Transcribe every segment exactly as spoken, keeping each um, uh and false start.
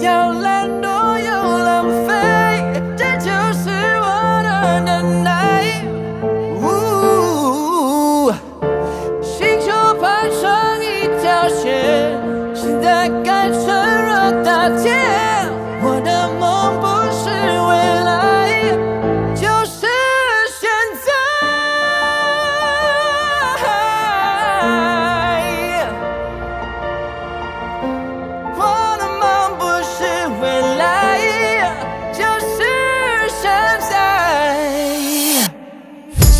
要懒惰又浪费，这就是我的能耐。呜，星球排成一条线，现在该趁热打铁。我的梦不是未来，就是现在。我的梦不是未来，就是现在。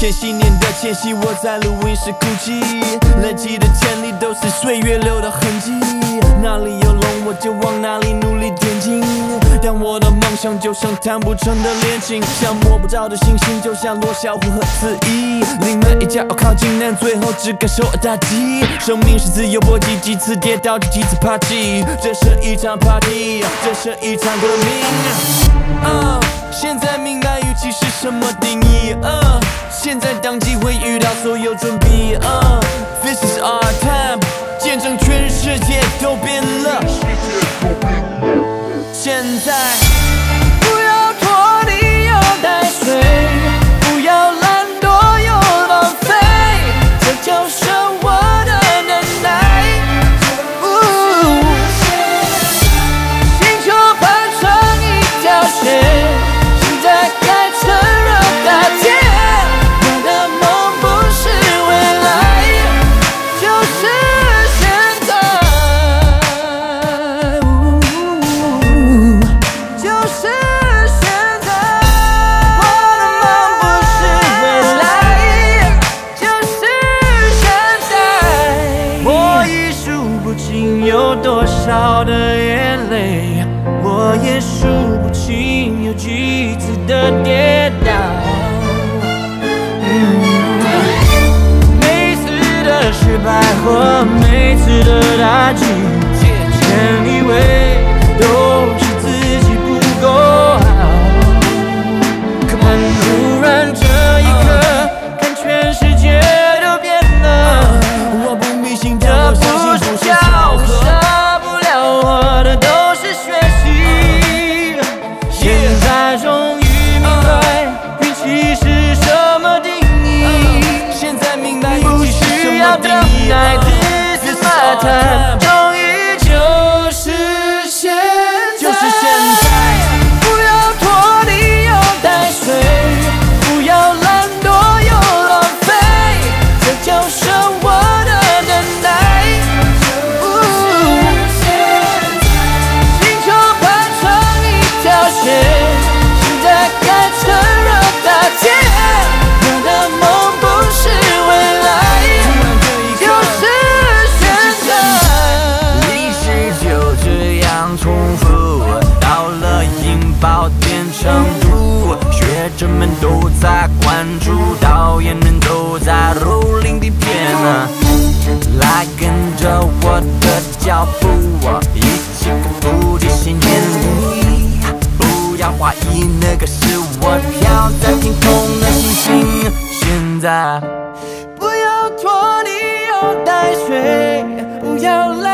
千禧年的千禧，我在录音室哭泣，累积的潜力都是岁月留的痕迹。哪里有龙，我就往哪里努力前进。 但我的梦想就像谈不成的恋情，像摸不着的星星，就像罗小虎和子怡。临门一脚靠近，但最后只感受打击。生命是自由搏击，几次跌倒就几次爬起。这是一场 party， 这是一场革命。啊、uh, 现在明白预期是什么定义。啊、uh, 现在当机会遇到所有准备。啊、uh, This is our time， 见证全世界都变了。 现在，不要拖泥又带水，不要懒惰又浪费，这就是我的能耐。哦、星球排成一条线，现在该趁热打铁。我的梦不是未来，就是现在。哦 就是现在，我的梦不是未来，就是现在。我已数不清有多少的眼泪，我也数不清有几次的跌倒。嗯、每次的失败和每次的打击，全以为都是。 突然这一刻，看全世界都变了。我不迷信的不是巧合，少不了我的都是学习。现在终于明白，运气是什么定义。现在明白，不需要等待 ，This is my time， 终于就是现在，就是现在。 人们都在关注，导演们都在蹂躏底片啊！来跟着我的脚步，我一起不敌鲜艳力。不要怀疑，那个是我飘在天空的星星。现在，不要拖泥又带水，不要。